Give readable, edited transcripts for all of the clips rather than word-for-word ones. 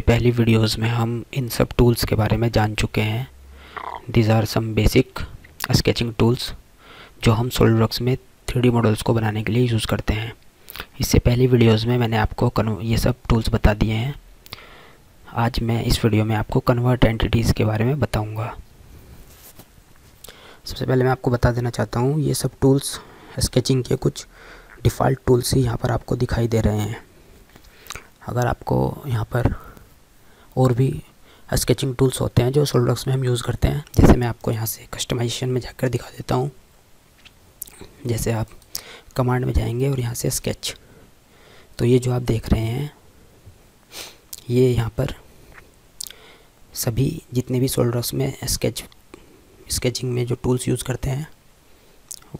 पहली वीडियोस में हम इन सब टूल्स के बारे में जान चुके हैं। These are some basic sketching tools जो हम सॉलिडवर्क्स में 3D मॉडल्स को बनाने के लिए यूज़ करते हैं। इससे पहली वीडियोस में मैंने आपको ये सब टूल्स बता दिए हैं। आज मैं इस वीडियो में आपको कन्वर्ट एंटिटीज़ के बारे में बताऊंगा। सबसे पहले मैं आपको बता देना चाहता हूँ, ये सब टूल्स स्केचिंग के कुछ डिफ़ॉल्ट टूल्स ही यहाँ पर आपको दिखाई दे रहे हैं। अगर आपको यहाँ पर और भी स्केचिंग टूल्स होते हैं जो सॉलिडवर्क्स में हम यूज़ करते हैं, जैसे मैं आपको यहाँ से कस्टमाइजेशन में जाकर दिखा देता हूँ। जैसे आप कमांड में जाएंगे और यहाँ से स्केच, तो ये जो आप देख रहे हैं ये यहाँ पर सभी जितने भी सॉलिडवर्क्स में स्केचिंग में जो टूल्स यूज़ करते हैं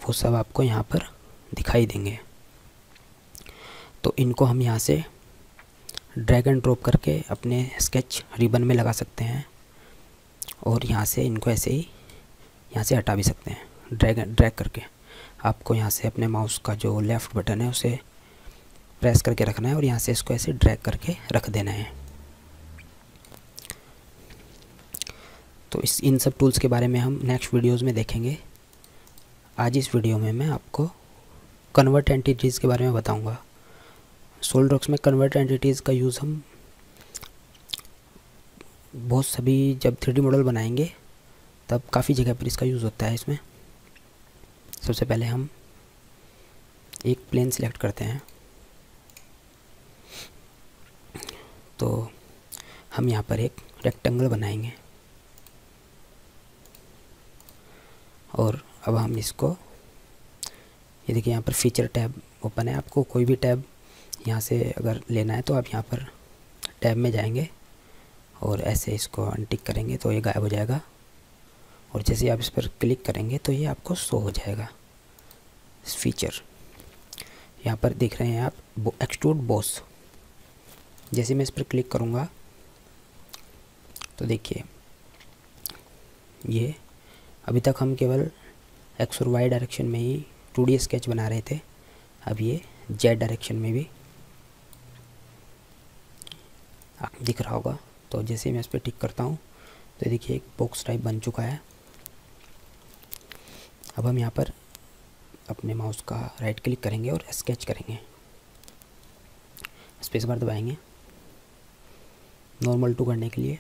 वो सब आपको यहाँ पर दिखाई देंगे। तो इनको हम यहाँ से ड्रैग एंड ड्रॉप करके अपने स्केच रिबन में लगा सकते हैं और यहाँ से इनको ऐसे ही यहाँ से हटा भी सकते हैं। ड्रैग करके आपको यहाँ से अपने माउस का जो लेफ़्ट बटन है उसे प्रेस करके रखना है और यहाँ से इसको ऐसे ड्रैग करके रख देना है। तो इन सब टूल्स के बारे में हम नेक्स्ट वीडियोस में देखेंगे। आज इस वीडियो में मैं आपको कन्वर्ट एंटिटीज़ के बारे में बताऊँगा। सॉलिडवर्क्स में कन्वर्ट एंटिटीज़ का यूज़ हम बहुत सभी जब 3D मॉडल बनाएंगे तब काफ़ी जगह पर इसका यूज़ होता है। इसमें सबसे पहले हम एक प्लेन सिलेक्ट करते हैं। तो हम यहाँ पर एक रेक्टेंगल बनाएंगे और अब हम इसको, ये देखिए यहाँ पर फीचर टैब ओपन है। आपको कोई भी टैब यहाँ से अगर लेना है तो आप यहाँ पर टैब में जाएंगे और ऐसे इसको अनटिक करेंगे तो ये गायब हो जाएगा और जैसे आप इस पर क्लिक करेंगे तो ये आपको शो हो जाएगा। इस फीचर यहाँ पर देख रहे हैं आप, एक्सट्रूड बॉस। जैसे मैं इस पर क्लिक करूँगा तो देखिए ये, अभी तक हम केवल एक्स और वाई डायरेक्शन में ही 2D स्केच बना रहे थे, अब ये जेड डायरेक्शन में भी आपको दिख रहा होगा। तो जैसे मैं इस पर टिक करता हूँ तो देखिए एक बॉक्स टाइप बन चुका है। अब हम यहाँ पर अपने माउस का राइट क्लिक करेंगे और स्केच करेंगे, स्पेस बार दबाएंगे नॉर्मल टू करने के लिए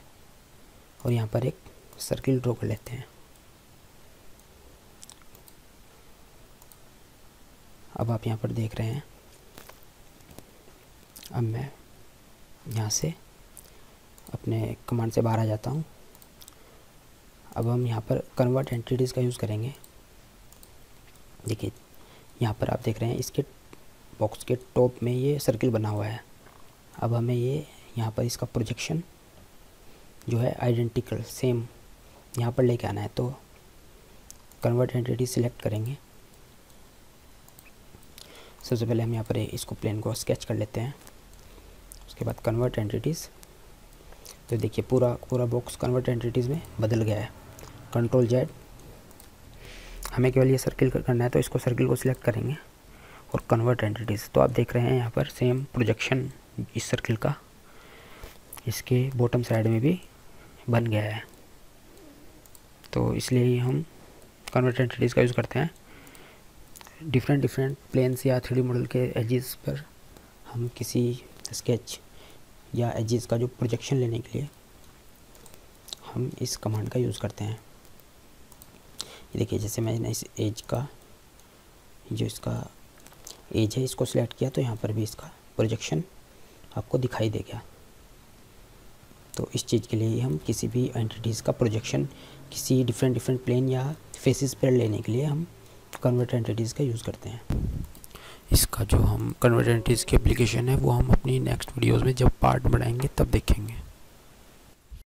और यहाँ पर एक सर्किल ड्रॉ कर लेते हैं। अब आप यहाँ पर देख रहे हैं, अब मैं यहाँ से अपने कमांड से बाहर आ जाता हूँ। अब हम यहाँ पर कन्वर्ट एंटिटीज़ का यूज़ करेंगे। देखिए यहाँ पर आप देख रहे हैं इसके बॉक्स के टॉप में ये सर्किल बना हुआ है। अब हमें ये यहाँ पर इसका प्रोजेक्शन जो है आइडेंटिकल सेम यहाँ पर लेके आना है। तो कन्वर्ट एंटिटी सिलेक्ट करेंगे। सबसे पहले हम यहाँ पर इसको प्लेन को स्केच कर लेते हैं, उसके बाद कन्वर्ट एंटिटीज़। तो देखिए पूरा बॉक्स कन्वर्ट एंटिटीज़ में बदल गया है। कंट्रोल जेड, हमें केवल ये सर्किल करना है तो इसको सर्किल को सिलेक्ट करेंगे और कन्वर्ट एंटिटीज़। तो आप देख रहे हैं यहाँ पर सेम प्रोजेक्शन इस सर्किल का इसके बॉटम साइड में भी बन गया है। तो इसलिए हम कन्वर्ट एंटिटीज़ का यूज़ करते हैं। डिफरेंट प्लेन्स या 3D मॉडल के एजेस पर हम किसी स्केच या एजेस का जो प्रोजेक्शन लेने के लिए हम इस कमांड का यूज़ करते हैं। ये देखिए जैसे मैंने इस एज का जो इसका एज है इसको सिलेक्ट किया तो यहाँ पर भी इसका प्रोजेक्शन आपको दिखाई दे गया। तो इस चीज़ के लिए हम किसी भी एंटिटीज़ का प्रोजेक्शन किसी डिफरेंट प्लेन या फेसेस पर लेने के लिए हम कन्वर्ट एंटिटीज़ का यूज़ करते हैं। इसका जो हम कन्वर्ट एंटिटीज़ की एप्लीकेशन है वो हम अपनी नेक्स्ट वीडियोस में जब पार्ट बनाएंगे तब देखेंगे।